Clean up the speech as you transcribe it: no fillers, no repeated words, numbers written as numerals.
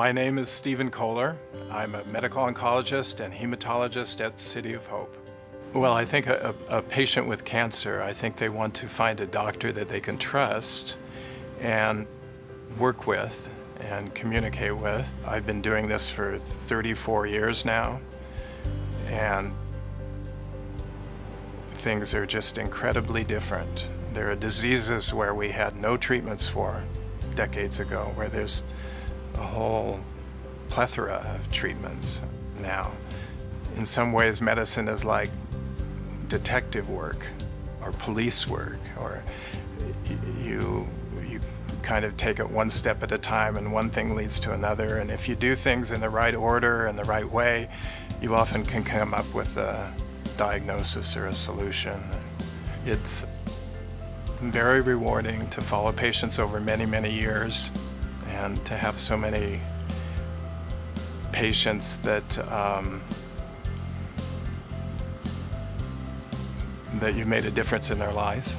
My name is Stephen Koehler. I'm a medical oncologist and hematologist at City of Hope. Well, I think a patient with cancer, I think they want to find a doctor that they can trust and work with and communicate with. I've been doing this for 34 years now, and things are just incredibly different. There are diseases where we had no treatments for decades ago, where there's a whole plethora of treatments now. In some ways, medicine is like detective work or police work, or you kind of take it one step at a time, and one thing leads to another. And if you do things in the right order and the right way, you often can come up with a diagnosis or a solution. It's very rewarding to follow patients over many, many years, and to have so many patients that that you've made a difference in their lives.